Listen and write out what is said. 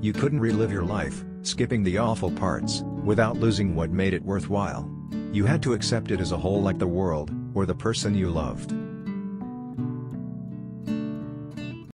You couldn't relive your life, skipping the awful parts, without losing what made it worthwhile. You had to accept it as a whole, like the world, or the person you loved.